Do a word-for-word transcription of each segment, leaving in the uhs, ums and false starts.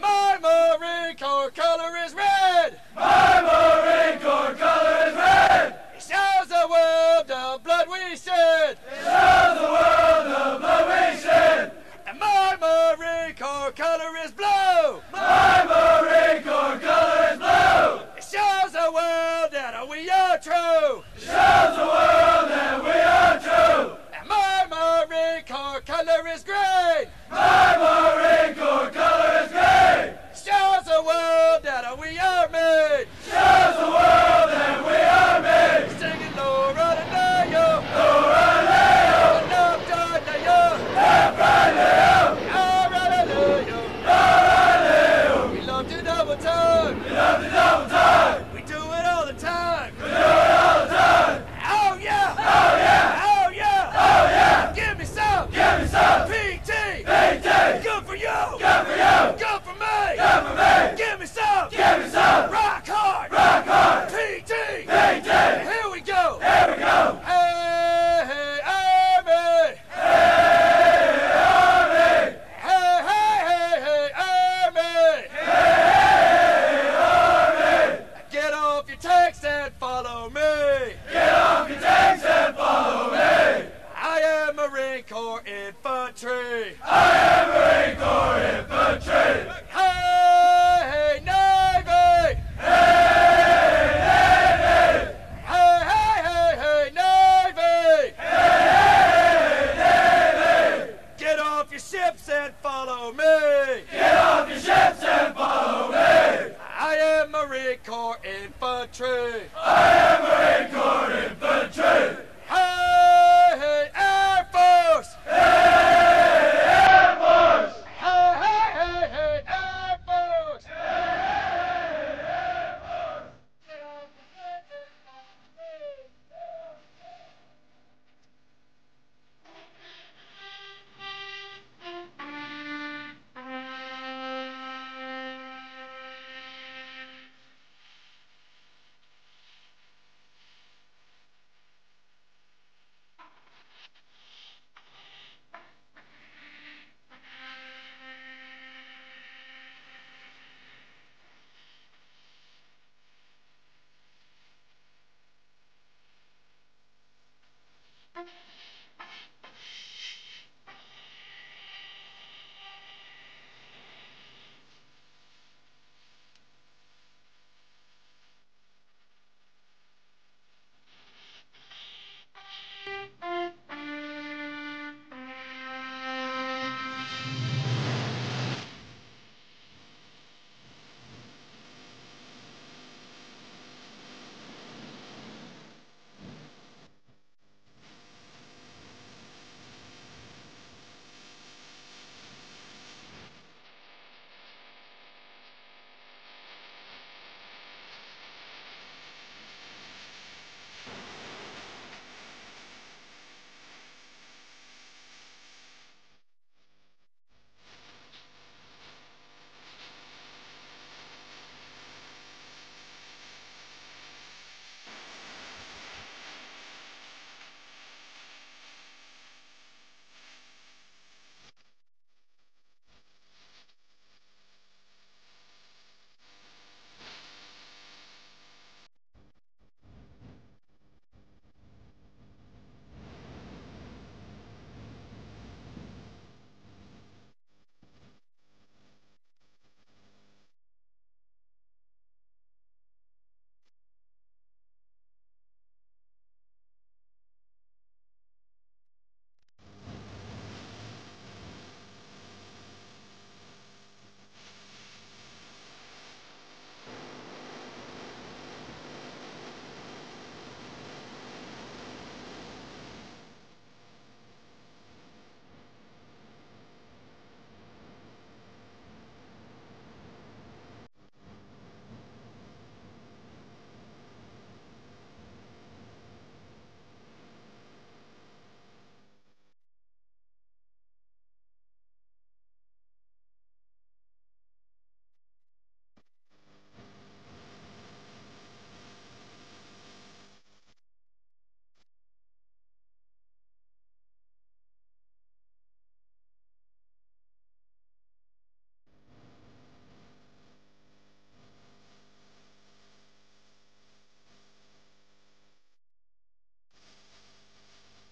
My Marine Corps color is red! My Marine Corps color is red! It shines the world the blood we shed! It shines the world the blood we shed! And my Marine Corps color is blue! My Marine Corps color is blue! It shines the world that we are true! It shines the world that we are true! And my Marine Corps color is green! My Marine Corps color is green! Shows the world that we are made! Shows the world that we are made! Singing Loredanayo! Loredanayo! Loredanayo! Loredanayo! Loredanayo! We love to double time! We love to double time! We do it all the time! We do it all the time! Oh yeah! Oh yeah! Oh yeah! Oh yeah! Give me some! Give me some! Good for you! Good for you! Good for me! Good for me! Give me some! Give me some! Rock hard! Rock hard! P T! P T! Here we go! Here we go! Hey, hey, Army! Hey, hey, Army! Hey, hey, hey, hey, Army! Hey, hey, hey, Army! Get off your tanks and follow me! Get off your tanks and follow me! I am Marine Corps Infantry! I am Marine Corps Infantry! Hey, hey, Navy! Hey, Navy! Hey, hey, hey, hey, Navy! Hey, hey, hey, Navy! Get off your ships and follow me! Get off your ships and follow me! I am Marine Corps Infantry! I am Marine Corps Infantry! Hey, hey, Air Force! Hey, Air Force! Hey, hey, hey, hey, Air Force! Hey, hey, hey, Air Force!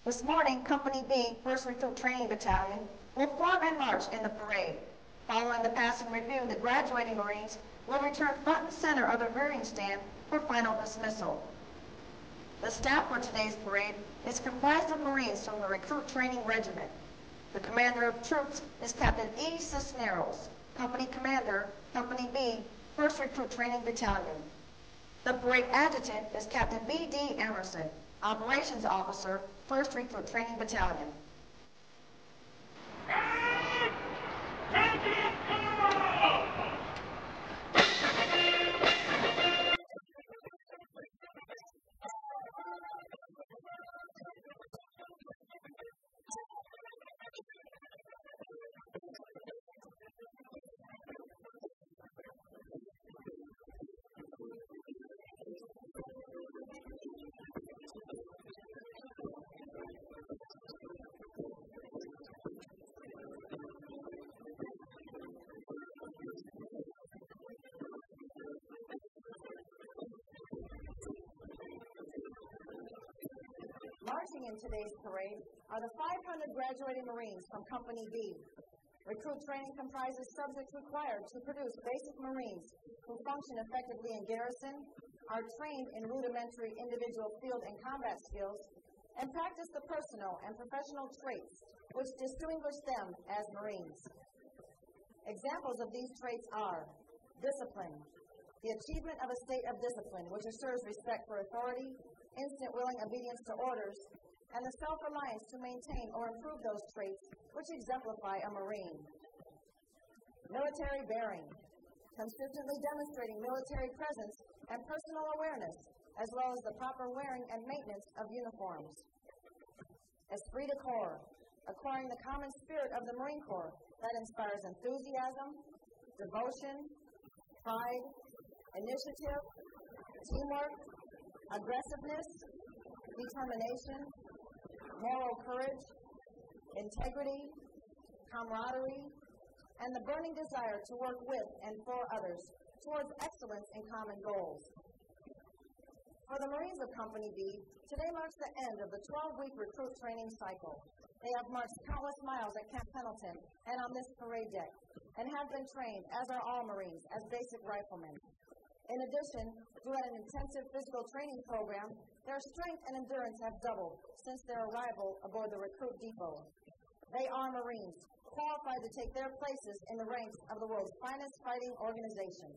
This morning, Company B, first Recruit Training Battalion, will form and march in the parade. Following the passing review, the graduating Marines will return front and center of the rearing stand for final dismissal. The staff for today's parade is comprised of Marines from the Recruit Training Regiment. The commander of troops is Captain E. Cisneros, Company Commander, Company B, first Recruit Training Battalion. The parade adjutant is Captain B D Emerson, Operations Officer, first Recruit Training Battalion. Marching in today's parade are the five hundred graduating Marines from Company B. Recruit training comprises subjects required to produce basic Marines who function effectively in garrison, are trained in rudimentary individual field and combat skills, and practice the personal and professional traits which distinguish them as Marines. Examples of these traits are discipline, the achievement of a state of discipline which assures respect for authority, instant willing obedience to orders, and the self-reliance to maintain or improve those traits which exemplify a Marine. Military bearing, consistently demonstrating military presence and personal awareness, as well as the proper wearing and maintenance of uniforms. Esprit de corps, acquiring the common spirit of the Marine Corps that inspires enthusiasm, devotion, pride, initiative, teamwork, aggressiveness, determination, moral courage, integrity, camaraderie, and the burning desire to work with and for others towards excellence in common goals. For the Marines of Company B, today marks the end of the twelve-week recruit training cycle. They have marched countless miles at Camp Pendleton and on this parade deck, and have been trained, as are all Marines, as basic riflemen. In addition, through an intensive physical training program, their strength and endurance have doubled since their arrival aboard the Recruit Depot. They are Marines, qualified to take their places in the ranks of the world's finest fighting organization.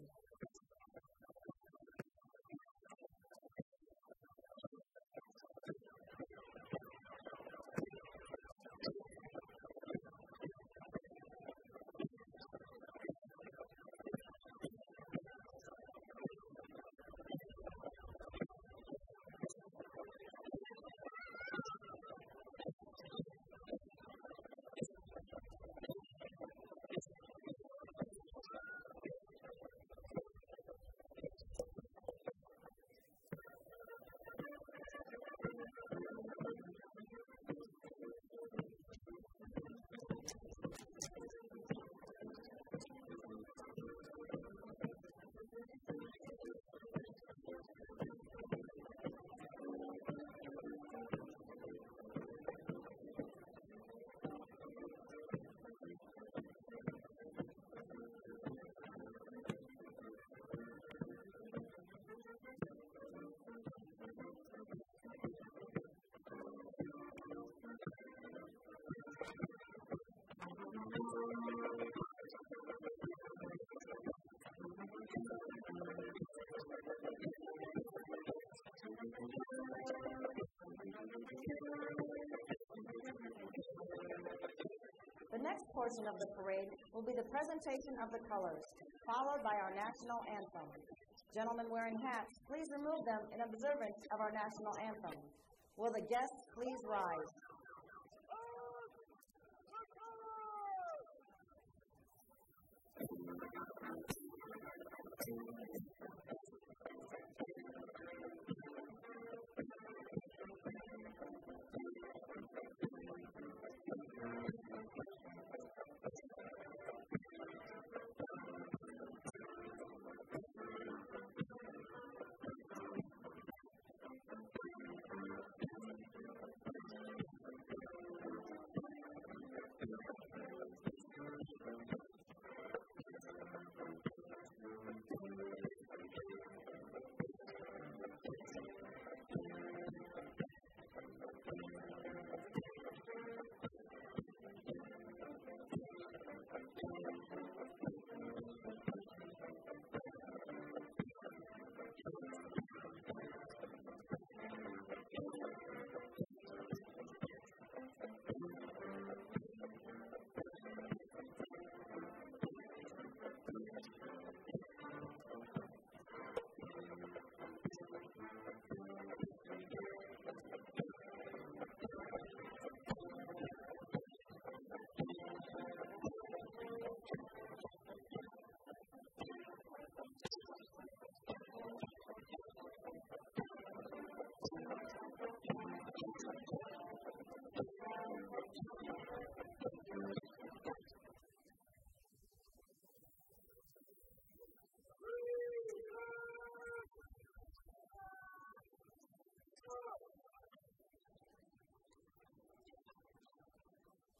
The next portion of the parade will be the presentation of the colors, followed by our national anthem. Gentlemen wearing hats, please remove them in observance of our national anthem. Will the guests please rise?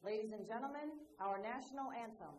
Ladies and gentlemen, our national anthem.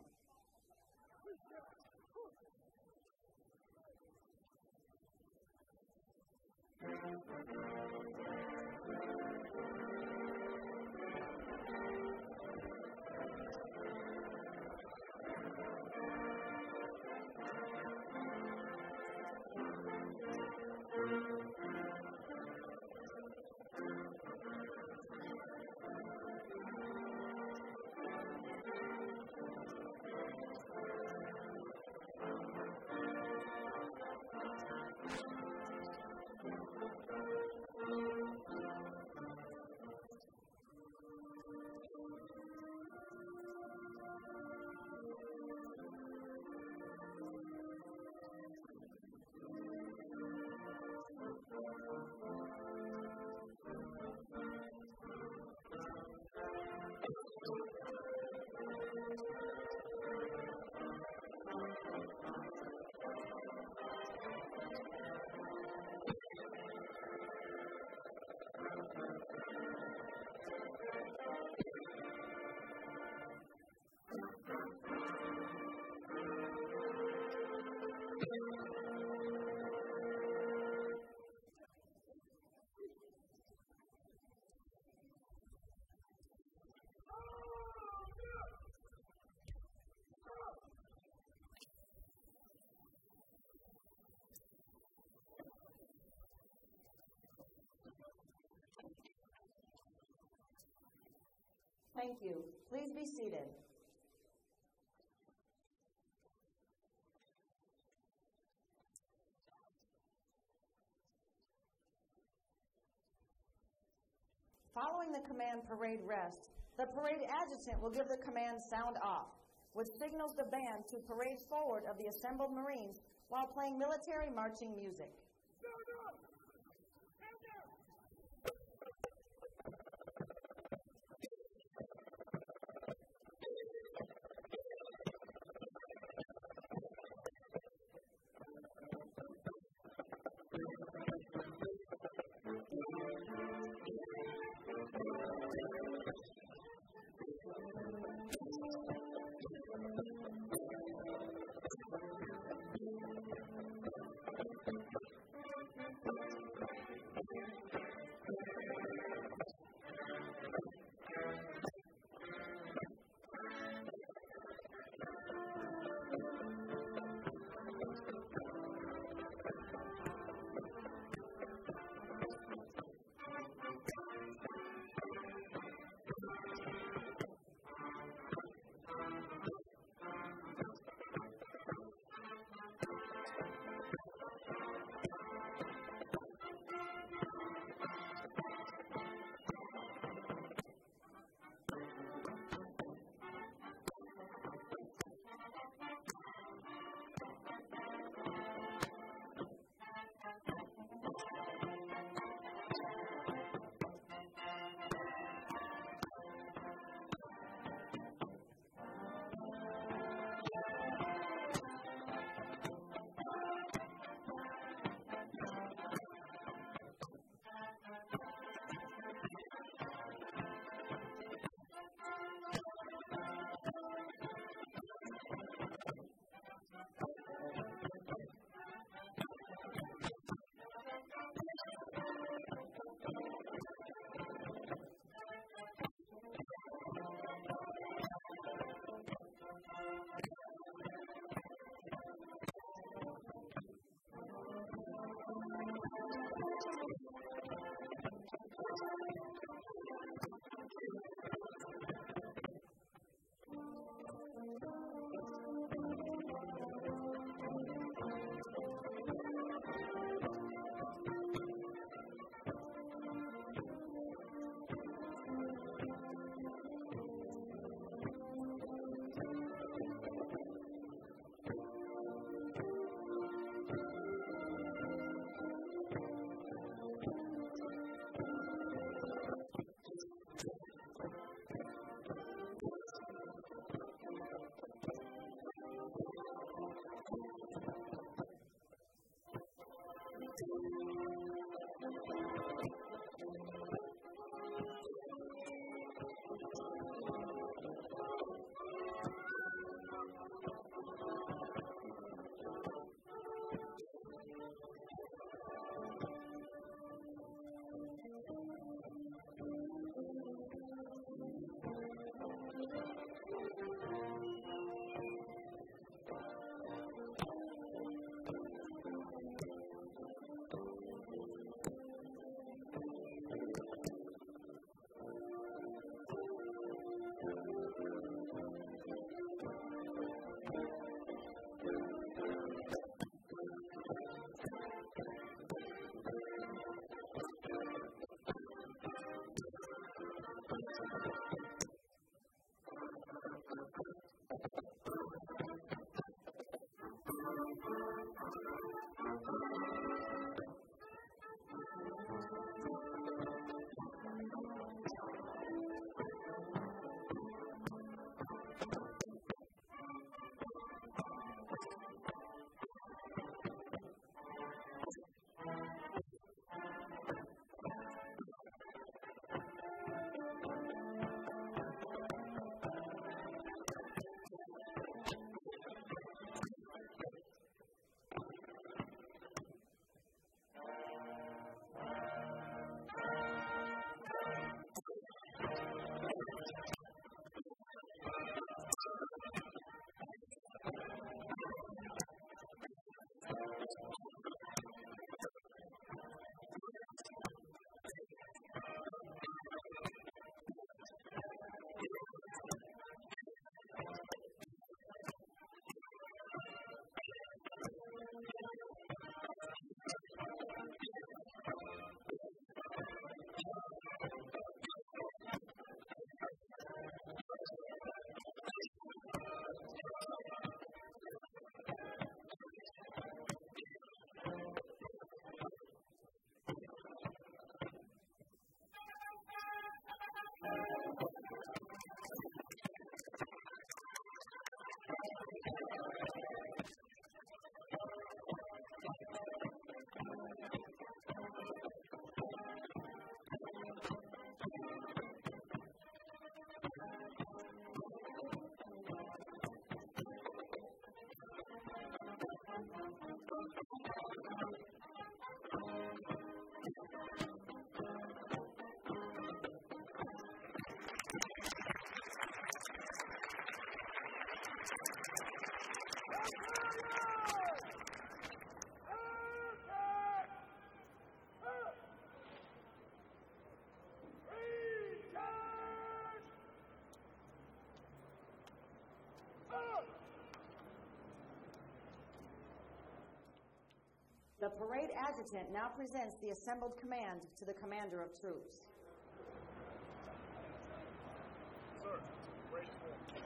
Thank you. Please be seated. Following the command parade rest, the parade adjutant will give the command sound off, which signals the band to parade forward of the assembled Marines while playing military marching music. Thank you. The parade adjutant now presents the assembled command to the commander of troops. Sir, raise forward.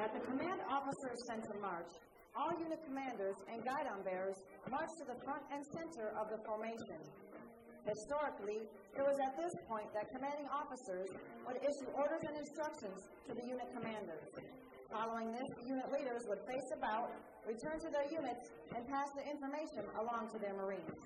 At the command officer's center march, all unit commanders and guidon bearers march to the front and center of the formation. Historically, it was at this point that commanding officers would issue orders and instructions to the unit commanders. Following this, unit leaders would face about, return to their units, and pass the information along to their Marines.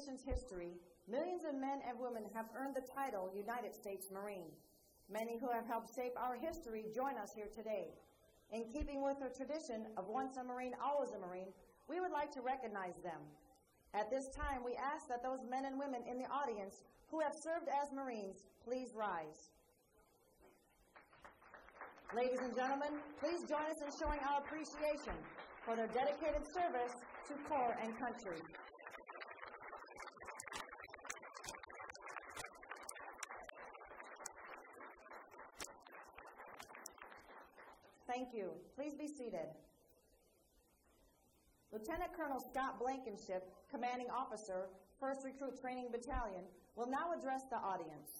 nation's history, millions of men and women have earned the title United States Marine. Many who have helped shape our history join us here today. In keeping with the tradition of once a Marine, always a Marine, we would like to recognize them. At this time, we ask that those men and women in the audience who have served as Marines, please rise. Ladies and gentlemen, please join us in showing our appreciation for their dedicated service to Corps and country. Thank you. Please be seated. Lieutenant Colonel Scott Blankenship, Commanding Officer, First Recruit Training Battalion, will now address the audience.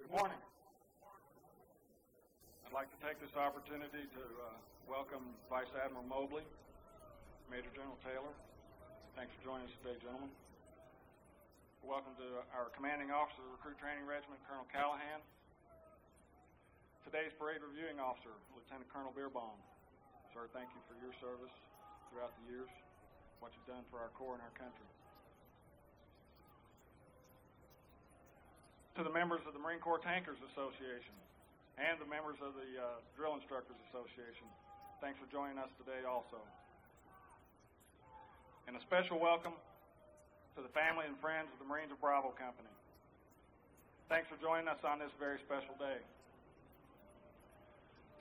Good morning. I'd like to take this opportunity to uh, welcome Vice Admiral Mobley, Major General Taylor. Thanks for joining us today, gentlemen. Welcome to our commanding officer of the Recruit Training Regiment, Colonel Callahan. Today's parade reviewing officer, Lieutenant Colonel Beerbaum. Sir, thank you for your service throughout the years, what you've done for our Corps and our country. To the members of the Marine Corps Tankers Association and the members of the uh, Drill Instructors Association, thanks for joining us today also. And a special welcome to the family and friends of the Marines of Bravo Company. Thanks for joining us on this very special day.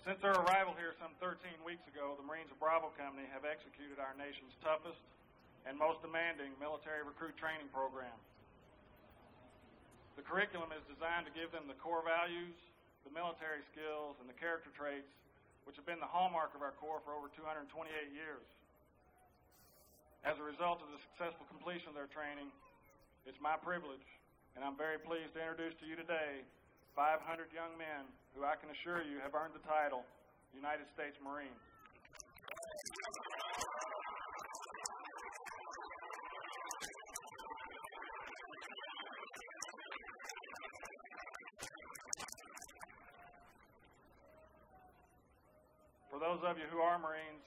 Since their arrival here some thirteen weeks ago, the Marines of Bravo Company have executed our nation's toughest and most demanding military recruit training program. The curriculum is designed to give them the core values, the military skills, and the character traits, which have been the hallmark of our Corps for over two hundred twenty-eight years. As a result of the successful completion of their training, it's my privilege, and I'm very pleased to introduce to you today five hundred young men who I can assure you have earned the title United States Marine. For those of you who are Marines,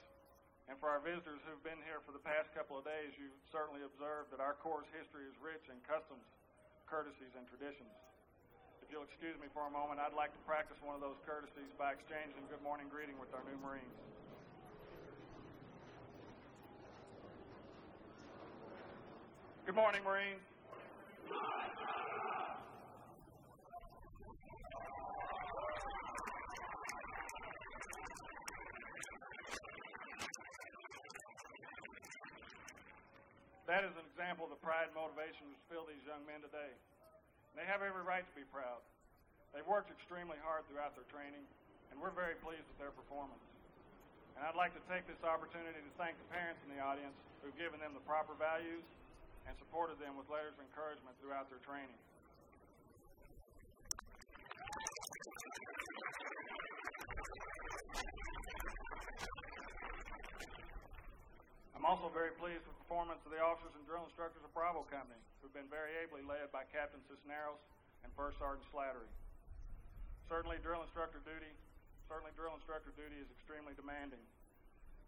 and for our visitors who've been here for the past couple of days, you've certainly observed that our Corps' history is rich in customs, courtesies, and traditions. If you'll excuse me for a moment, I'd like to practice one of those courtesies by exchanging good morning greeting with our new Marines. Good morning, Marines. That is an example of the pride and motivation which fill these young men today. They have every right to be proud. They've worked extremely hard throughout their training, and we're very pleased with their performance. And I'd like to take this opportunity to thank the parents in the audience who've given them the proper values and supported them with letters of encouragement throughout their training. I'm also very pleased with the performance of the officers and drill instructors of Bravo Company, who've been very ably led by Captain Cisneros and First Sergeant Slattery. Certainly, drill instructor duty, certainly, drill instructor duty is extremely demanding,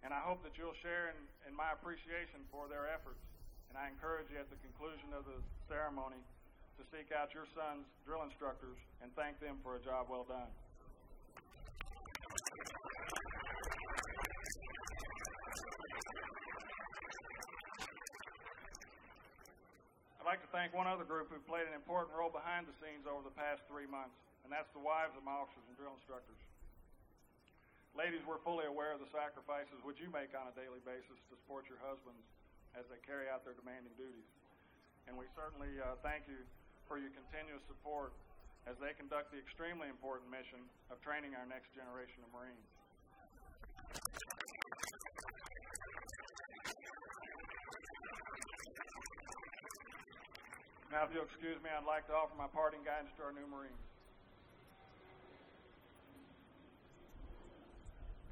and I hope that you'll share in, in my appreciation for their efforts. And I encourage you at the conclusion of the ceremony to seek out your son's drill instructors and thank them for a job well done. I'd like to thank one other group who played an important role behind the scenes over the past three months, and that's the wives of my officers and drill instructors. Ladies, we're fully aware of the sacrifices which you make on a daily basis to support your husbands as they carry out their demanding duties. And we certainly uh, thank you for your continuous support as they conduct the extremely important mission of training our next generation of Marines. Now, if you'll excuse me, I'd like to offer my parting guidance to our new Marines.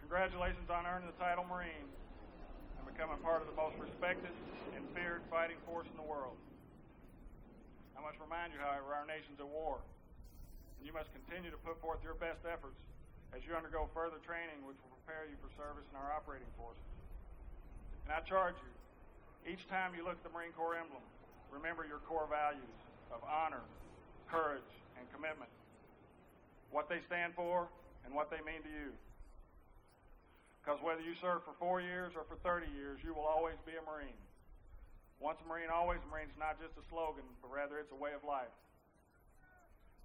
Congratulations on earning the title Marine and becoming part of the most respected and feared fighting force in the world. I must remind you, however, our nation's at war, and you must continue to put forth your best efforts as you undergo further training, which will prepare you for service in our operating forces. And I charge you, each time you look at the Marine Corps emblem, remember your core values of honor, courage, and commitment, what they stand for, and what they mean to you. Because whether you serve for four years or for thirty years, you will always be a Marine. Once a Marine, always a Marine is not just a slogan, but rather it's a way of life.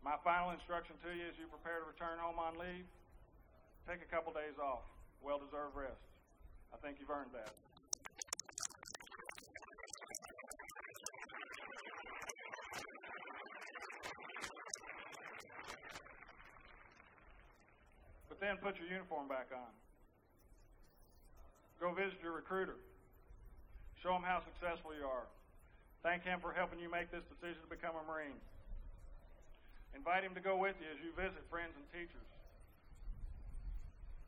My final instruction to you as you prepare to return home on leave, take a couple days off, well-deserved rest. I think you've earned that. But then put your uniform back on. Go visit your recruiter. Show him how successful you are. Thank him for helping you make this decision to become a Marine. Invite him to go with you as you visit friends and teachers.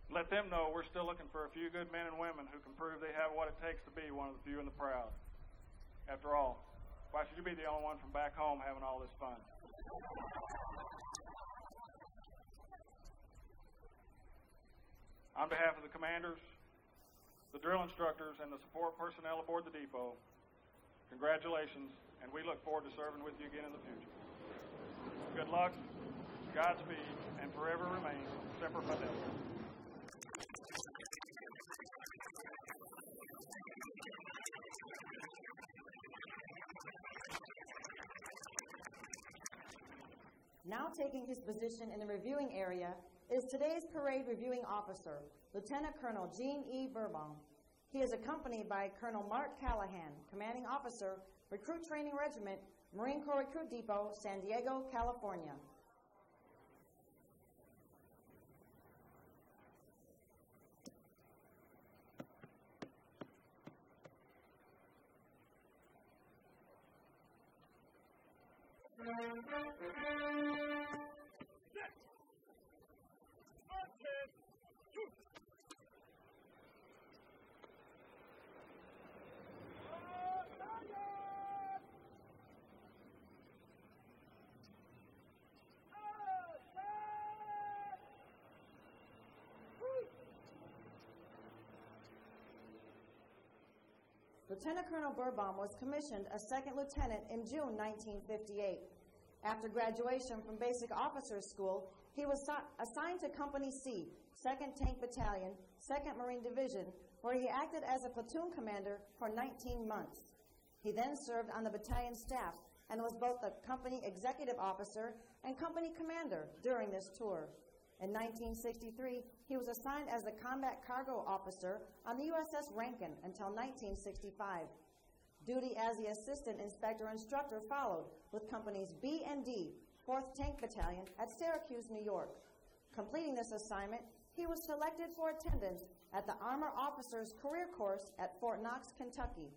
Let them know we're still looking for a few good men and women who can prove they have what it takes to be one of the few and the proud. After all, why should you be the only one from back home having all this fun? On behalf of the commanders, the drill instructors, and the support personnel aboard the depot, congratulations, and we look forward to serving with you again in the future. Good luck, Godspeed, and forever remain Semper Fidelis. Now taking his position in the reviewing area is today's parade reviewing officer, Lieutenant Colonel Jean E. Verbon. He is accompanied by Colonel Mark Callahan, commanding officer, Recruit Training Regiment, Marine Corps Recruit Depot, San Diego, California. Lieutenant Colonel Beerbaum was commissioned a second lieutenant in June nineteen fifty-eight. After graduation from Basic Officers School, he was assigned to Company C, second Tank Battalion, second Marine Division, where he acted as a platoon commander for nineteen months. He then served on the battalion staff and was both the company executive officer and company commander during this tour. In nineteen sixty-three, he was assigned as a combat cargo officer on the U S S Rankin until nineteen sixty-five. Duty as the assistant inspector instructor followed with companies B and D, fourth Tank Battalion at Syracuse, New York. Completing this assignment, he was selected for attendance at the Armor Officers Career Course at Fort Knox, Kentucky.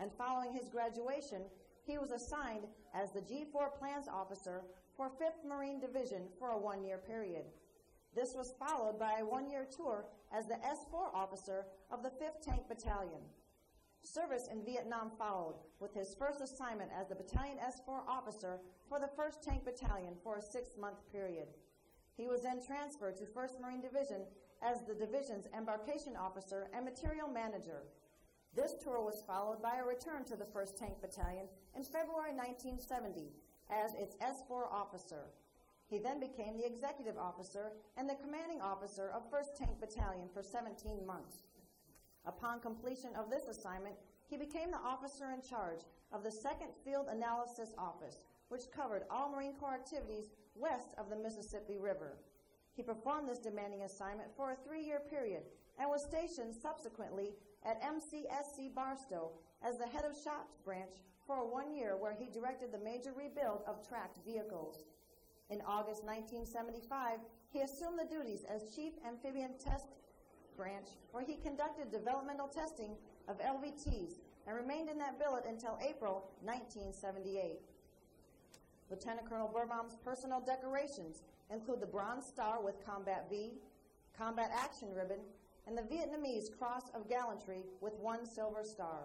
And following his graduation, he was assigned as the G four Plans Officer for fifth Marine Division for a one-year period. This was followed by a one-year tour as the S four officer of the fifth Tank Battalion. Service in Vietnam followed with his first assignment as the Battalion S four officer for the first Tank Battalion for a six-month period. He was then transferred to first Marine Division as the division's embarkation officer and material manager. This tour was followed by a return to the first Tank Battalion in February nineteen seventy as its S four officer. He then became the executive officer and the commanding officer of first Tank Battalion for seventeen months. Upon completion of this assignment, he became the officer in charge of the second Field Analysis Office, which covered all Marine Corps activities west of the Mississippi River. He performed this demanding assignment for a three-year period and was stationed subsequently at M C S C Barstow as the head of shops branch for a one year, where he directed the major rebuild of tracked vehicles. In August nineteen seventy-five, he assumed the duties as Chief Amphibian Test Branch, where he conducted developmental testing of L V Ts and remained in that billet until April nineteen seventy-eight. Lieutenant Colonel Beerbaum's personal decorations include the Bronze Star with Combat V, Combat Action Ribbon, and the Vietnamese Cross of Gallantry with one Silver Star.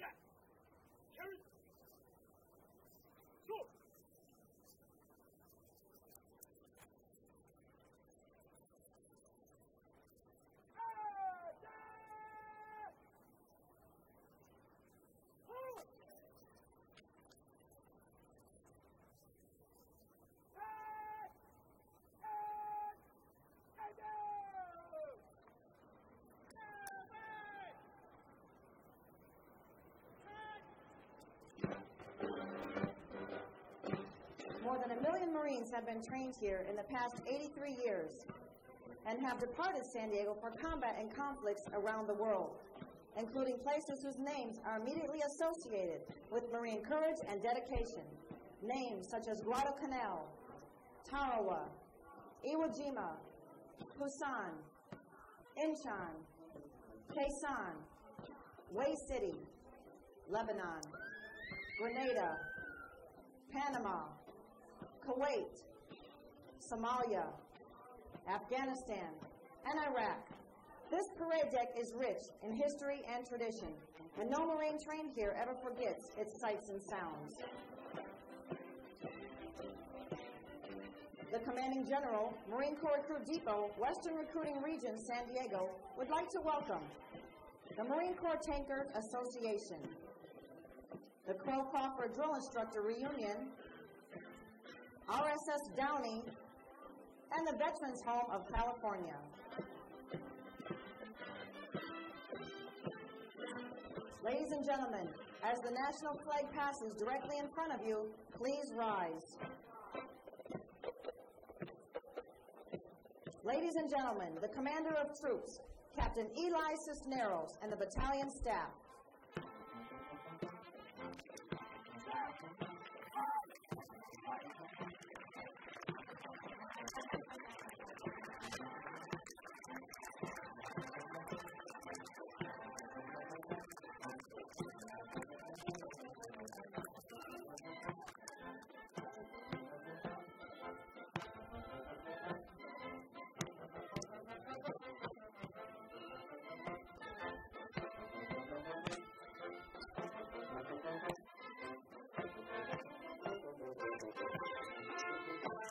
Yes. Carry. Go. More than a million Marines have been trained here in the past eighty-three years and have departed San Diego for combat and conflicts around the world, including places whose names are immediately associated with Marine courage and dedication. Names such as Guadalcanal, Tarawa, Iwo Jima, Pusan, Incheon, Quezon, Way City, Lebanon, Grenada, Panama, Kuwait, Somalia, Afghanistan, and Iraq. This parade deck is rich in history and tradition, and no Marine trained here ever forgets its sights and sounds. The Commanding General, Marine Corps Recruit Depot, Western Recruiting Region, San Diego, would like to welcome the Marine Corps Tankers Association, the Crowcroft Drill Instructor Reunion, R S S Downey, and the Veterans Home of California. Ladies and gentlemen, as the national flag passes directly in front of you, please rise. Ladies and gentlemen, the Commander of Troops, Captain Eli Cisneros, and the battalion staff.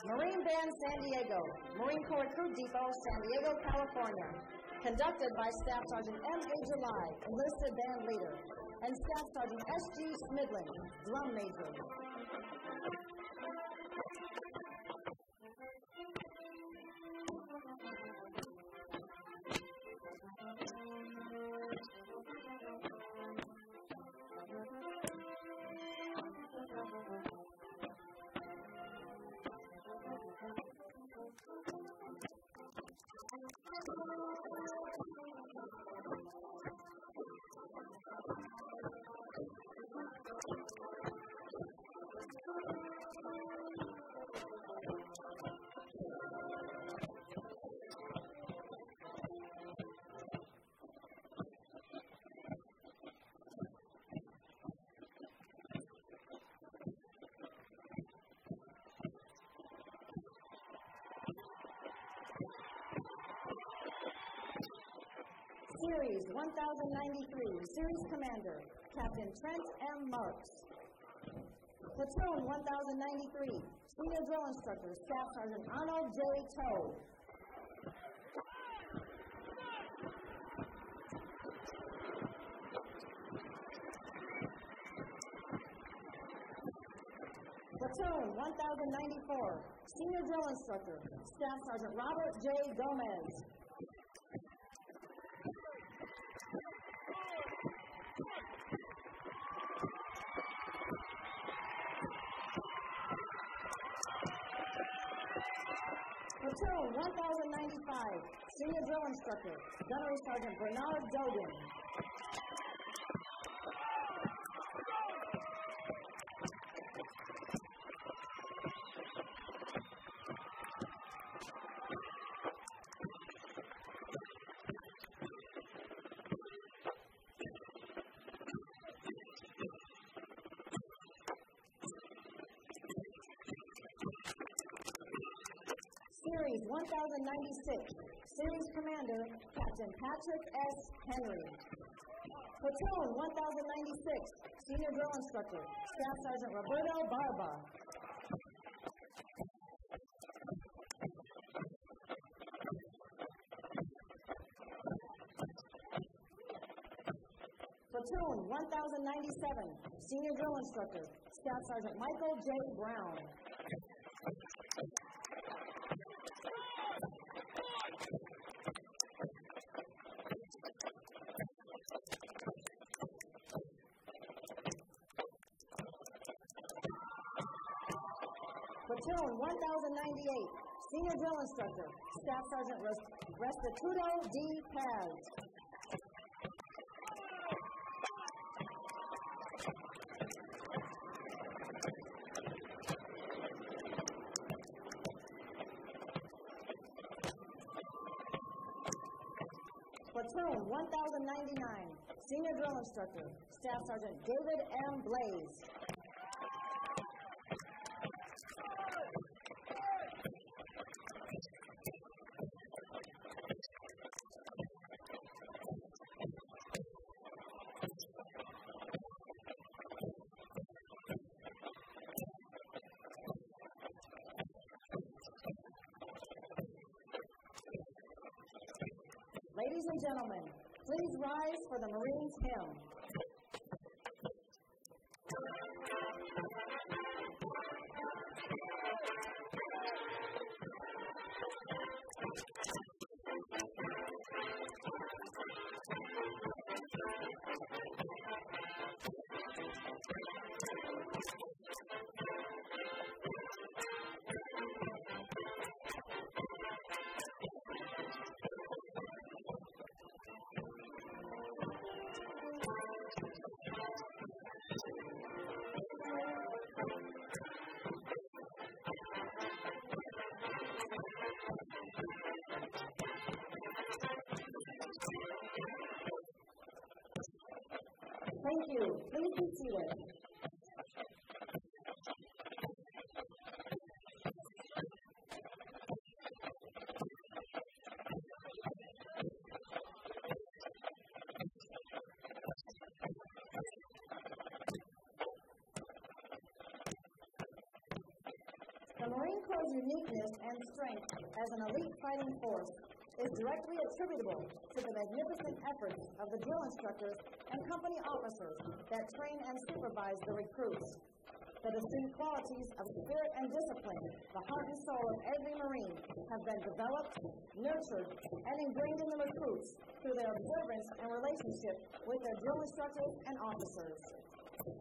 Marine Band San Diego, Marine Corps Recruit Depot, San Diego, California. Conducted by Staff Sergeant M A July, enlisted band leader, and Staff Sergeant S G Smidling, drum major. Series one thousand ninety-three, Series Commander, Captain Trent M. Marks. Platoon one thousand ninety-three, Senior Drill Instructor, Staff Sergeant Arnold J. Toe. Platoon one thousand ninety-four, Senior Drill Instructor, Staff Sergeant Robert J. Gomez. one thousand ninety-five, Senior Drill Instructor, General Sergeant Bernard Dogan. Series one thousand ninety-six, Series Commander, Captain Patrick S. Henry. Platoon one thousand ninety-six, Senior Drill Instructor, Staff Sergeant Roberto Barba. Platoon one thousand ninety-seven, Senior Drill Instructor, Staff Sergeant Michael J. Brown. Platoon one thousand ninety-eight, Senior Drill Instructor, Staff Sergeant Restituto D. Paz. Platoon one thousand ninety-nine, Senior Drill Instructor, Staff Sergeant David M. Blaze. Ladies and gentlemen, please rise for the Marines' hymn. Thank you. Please be seated. The Marine Corps' uniqueness and strength as an elite fighting force is directly attributable to the magnificent efforts of the drill instructors and company officers that train and supervise the recruits. The distinct qualities of spirit and discipline, the heart and soul of every Marine, have been developed, nurtured, and ingrained in the recruits through their observance and relationship with their drill instructors and officers.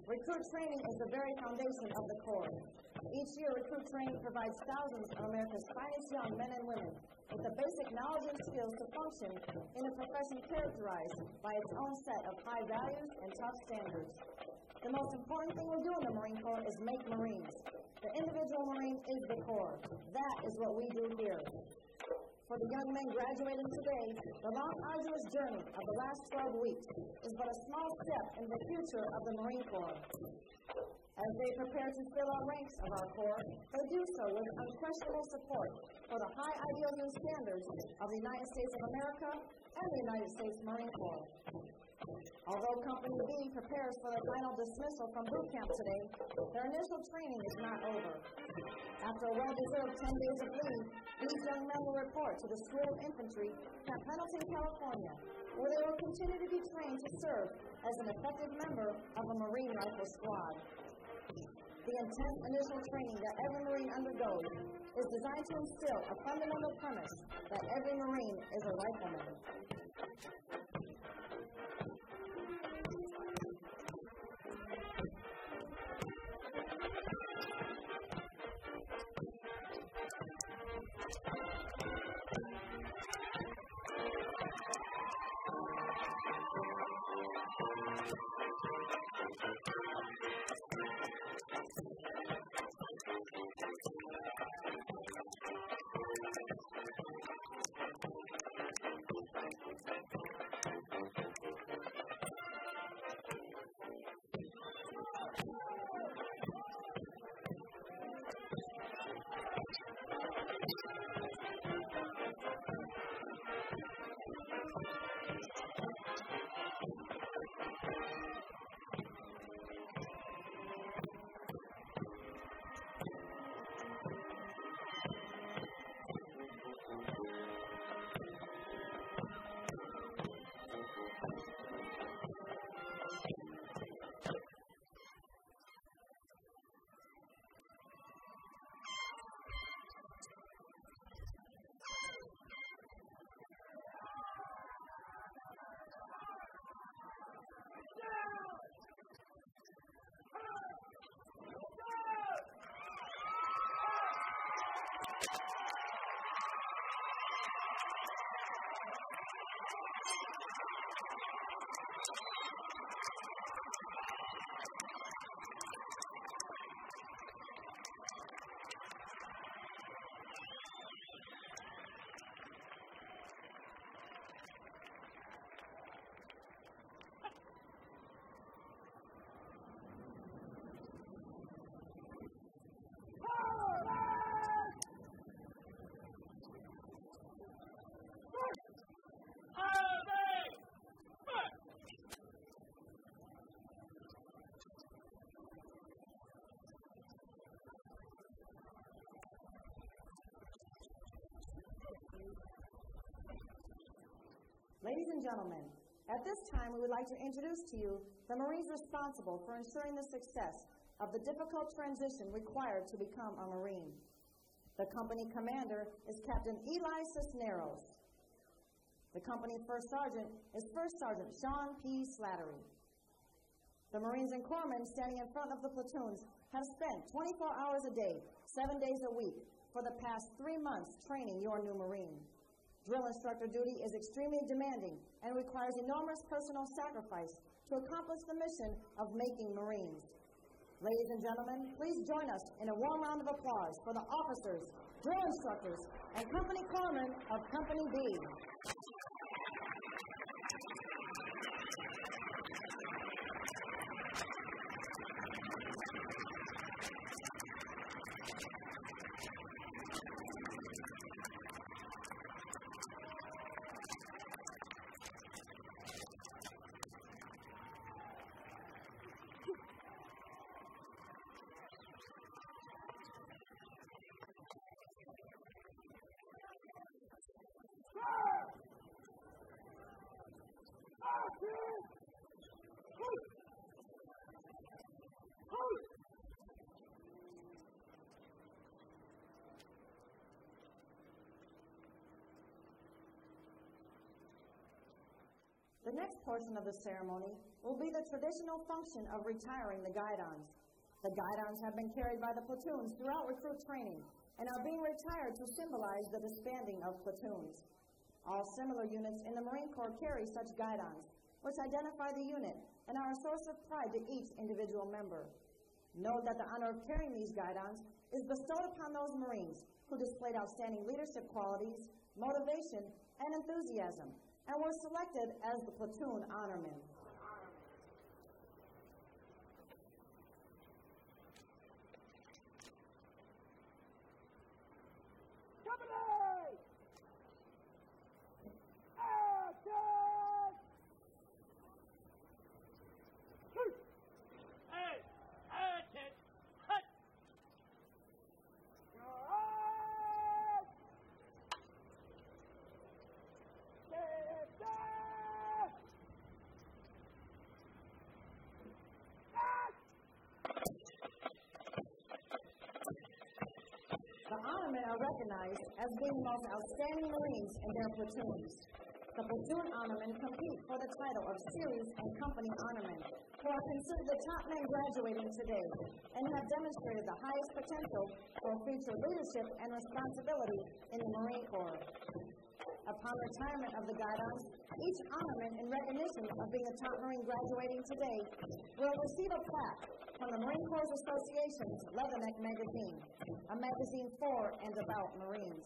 Recruit training is the very foundation of the Corps. Each year, recruit training provides thousands of America's finest young men and women with the basic knowledge and skills to function in a profession characterized by its own set of high values and tough standards. The most important thing we do in the Marine Corps is make Marines. The individual Marine is the Corps. That is what we do here. For the young men graduating today, the long, arduous journey of the last twelve weeks is but a small step in the future of the Marine Corps. As they prepare to fill our ranks of our Corps, they do so with unquestionable support for the high ideals and standards of the United States of America and the United States Marine Corps. Although Company B prepares for their final dismissal from boot camp today, their initial training is not over. After a well-deserved ten days of leave, these young men will report to the School of Infantry at Pendleton, California, where they will continue to be trained to serve as an effective member of a Marine Rifle Squad. The intense initial training that every Marine undergoes is designed to instill a fundamental premise that every Marine is a rifleman. Thank you. and gentlemen, at this time we would like to introduce to you the Marines responsible for ensuring the success of the difficult transition required to become a Marine. The company commander is Captain Eli Cisneros. The company first sergeant is First Sergeant Sean P. Slattery. The Marines and Corpsmen standing in front of the platoons have spent twenty-four hours a day, seven days a week, for the past three months training your new Marine. Drill instructor duty is extremely demanding and requires enormous personal sacrifice to accomplish the mission of making Marines. Ladies and gentlemen, please join us in a warm round of applause for the officers, drill instructors, and company corpsmen of Company B. The next portion of the ceremony will be the traditional function of retiring the guidons. The guidons have been carried by the platoons throughout recruit training and are being retired to symbolize the disbanding of platoons. All similar units in the Marine Corps carry such guidons, which identify the unit and are a source of pride to each individual member. Note that the honor of carrying these guidons is bestowed upon those Marines who displayed outstanding leadership qualities, motivation, and enthusiasm, and were selected as the platoon honormen. Are recognized as being the most outstanding Marines in their platoons. The platoon honormen compete for the title of series and company honormen, who are considered the top men graduating today and have demonstrated the highest potential for future leadership and responsibility in the Marine Corps. Upon retirement of the guidons, each honorman, in recognition of being the top Marine graduating today, will receive a plaque from the Marine Corps Association's Leatherneck Magazine, a magazine for and about Marines.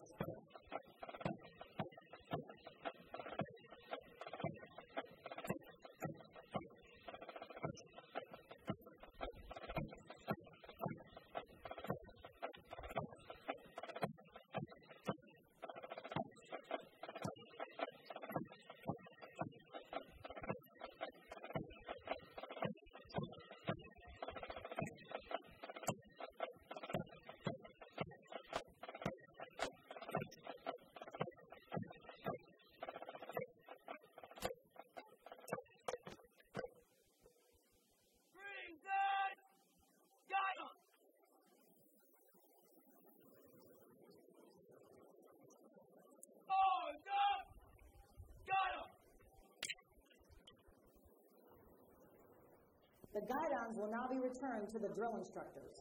The guidons will now be returned to the drill instructors.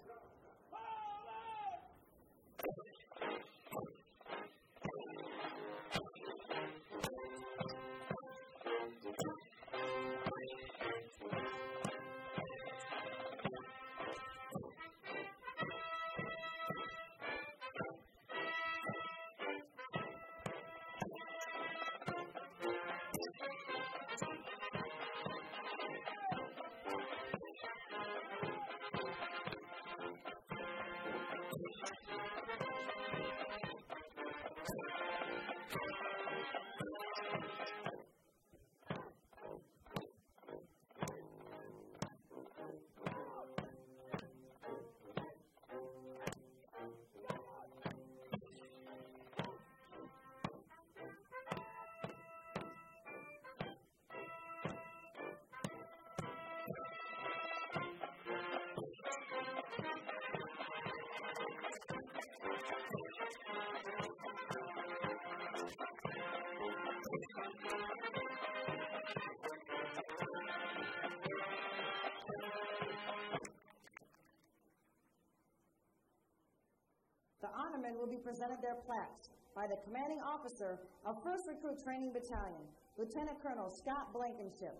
presented their plaques by the commanding officer of first Recruit Training Battalion, Lieutenant Colonel Scott Blankenship,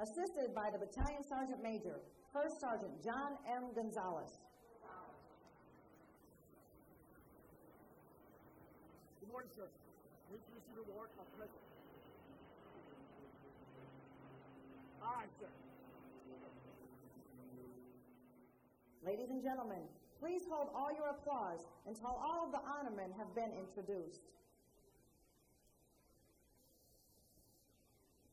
assisted by the Battalion Sergeant Major, First Sergeant John M. Gonzalez. Good morning, sir. Please receive the award of present. All right, sir. Ladies and gentlemen, please hold all your applause until all of the honor men have been introduced.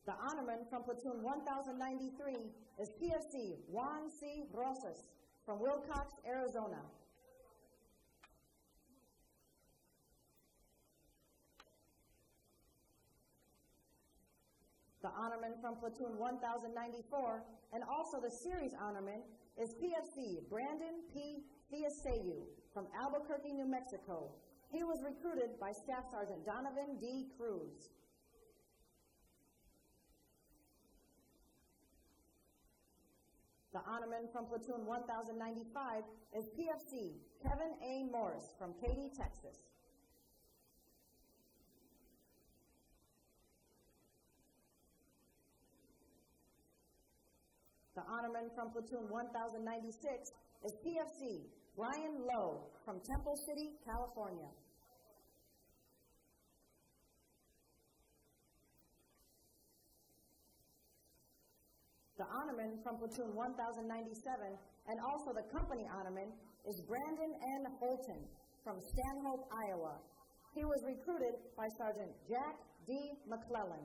The honor man from platoon one thousand ninety-three is P F C Juan C. Rosas from Wilcox, Arizona. The honorman from platoon one thousand ninety-four, and also the series honorman, is P F C Brandon P. Vaseyu from Albuquerque, New Mexico. He was recruited by Staff Sergeant Donovan D. Cruz. The honorman from platoon one thousand ninety-five is P F C Kevin A. Morris from Katy, Texas. The honorman from platoon one thousand ninety-six is P F C Ryan Lowe from Temple City, California. The honorman from platoon one thousand ninety-seven and also the company honorman is Brandon N. Holton from Stanhope, Iowa. He was recruited by Sergeant Jack D. McClellan.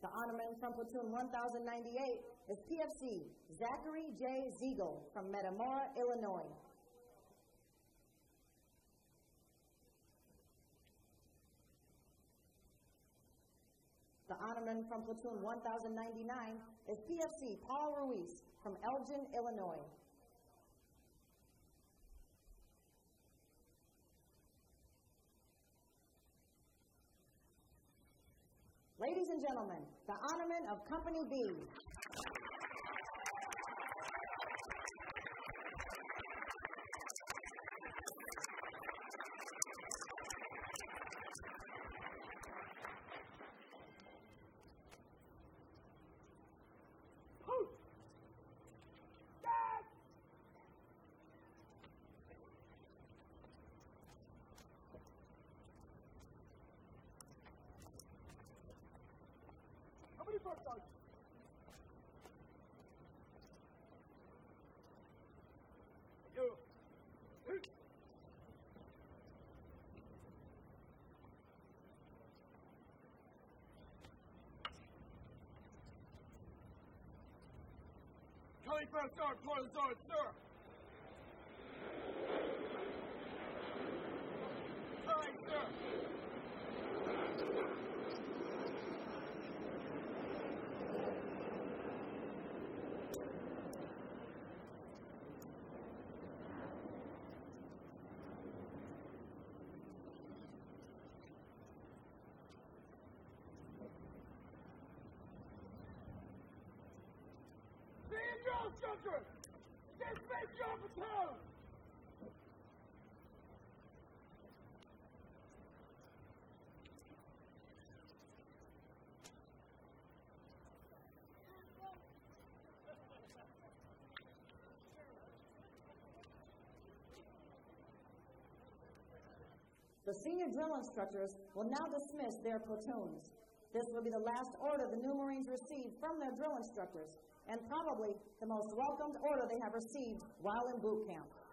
The honorman from platoon one thousand ninety-eight is P F C Zachary J. Ziegel from Metamora, Illinois. The honorman from platoon one thousand ninety-nine is P F C Paul Ruiz from Elgin, Illinois. Ladies and gentlemen, the honorman of Company B. First Sergeant, Colonel Sergeant, sir. All right, sir. Go, Structure! Dismiss your platoon! The senior drill instructors will now dismiss their platoons. This will be the last order the new Marines receive from their drill instructors, and probably the most welcomed order they have received while in boot camp.